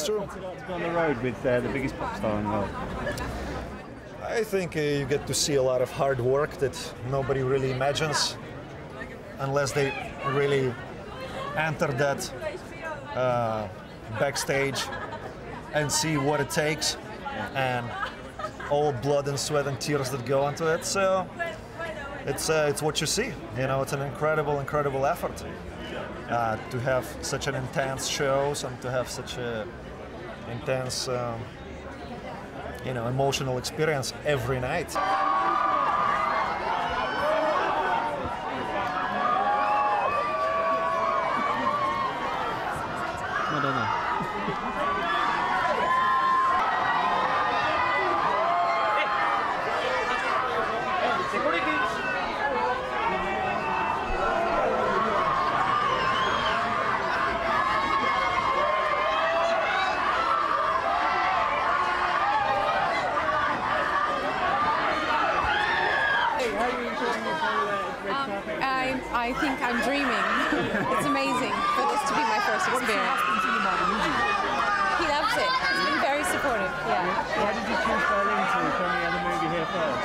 extra. What's it like to go on the road with the biggest pop star in the world? I think you get to see a lot of hard work that nobody really imagines unless they really enter that backstage and see what it takes and all blood and sweat and tears that go into it. So it's what you see. You know, it's an incredible, incredible effort to have such an intense shows and to have such an intense, you know, emotional experience every night. I think I'm dreaming. It's amazing for this to be my first experience. He loves it. He's been very supportive. Yeah. Why did you choose Berlin to film the other movie here first?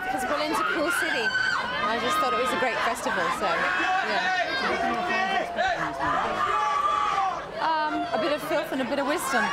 Because Berlin's a cool city. I just thought it was a great festival. So yeah. A bit of filth and a bit of wisdom.